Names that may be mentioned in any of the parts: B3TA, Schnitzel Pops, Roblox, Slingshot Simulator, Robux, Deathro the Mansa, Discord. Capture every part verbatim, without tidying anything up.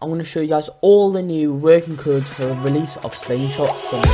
I'm going to show you guys all the new working codes for the release of Slingshot Simulator.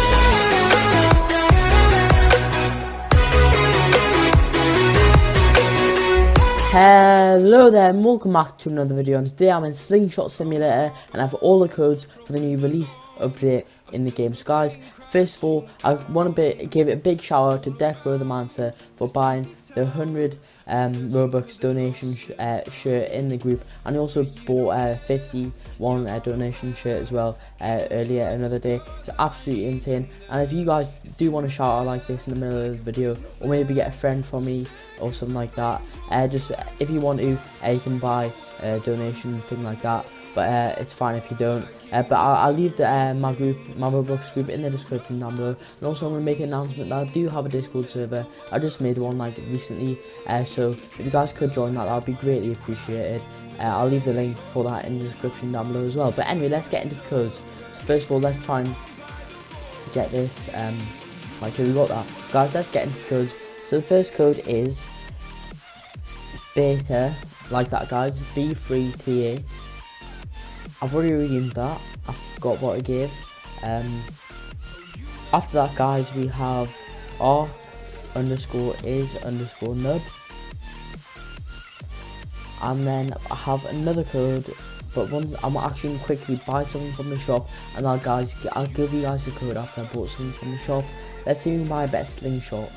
Hello there and welcome back to another video, and today I'm in Slingshot Simulator and I have all the codes for the new release update in the game. So guys, first of all, I want to give a big shout out to Deathro the Mansa for buying the one hundred um, Robux donation sh uh, shirt in the group, and he also bought a uh, fifty-one uh, donation shirt as well uh, earlier another day. It's absolutely insane, and if you guys do want a shout out like this in the middle of the video, or maybe get a friend from me or something like that, uh, just if you want to, uh, you can buy a donation thing like that. But uh, it's fine if you don't. Uh, but I'll, I'll leave the, uh, my group, my Roblox group, in the description down below. And also, I'm gonna make an announcement that I do have a Discord server. I just made one like recently, uh, so if you guys could join that, that would be greatly appreciated. Uh, I'll leave the link for that in the description down below as well. But anyway, let's get into the codes. So first of all, let's try and get this. Um, like here we got that, so guys. Let's get into the codes. So the first code is B three T A, like that, guys. B three T A. I've already redeemed that. I forgot what I gave. Um, after that, guys, we have arc underscore is underscore nub, and then I have another code. But once I'm actually gonna quickly buy something from the shop, and I'll guys, I'll give you guys the code after I bought something from the shop. Let's see who can buy a better slingshot,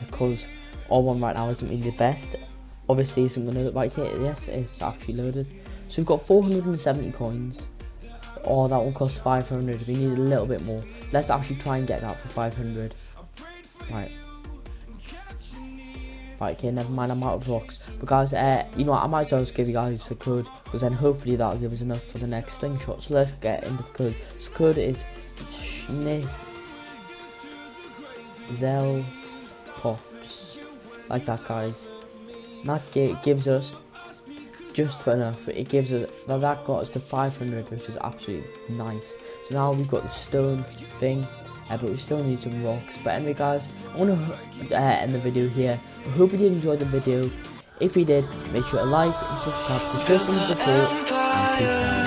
because our one right now isn't really the best. Obviously, isn't gonna look like it. Yes, it's actually loaded. So we've got four hundred seventy coins. Oh, that one costs five hundred. We need a little bit more. Let's actually try and get that for five hundred. Right. Right, okay, never mind. I'm out of rocks. But guys, uh, you know what? I might as well just give you guys the code, because then hopefully that'll give us enough for the next slingshot. So let's get into the code. This code is Schnitzel Pops. Like that, guys. That gives us just for enough. It gives us now, that got us to five hundred, which is absolutely nice. So now we've got the stone thing, uh, but we still need some rocks. But anyway, guys, I want to uh, end the video here. I hope you did enjoy the video. If you did, make sure to like and subscribe to show some support, and peace out.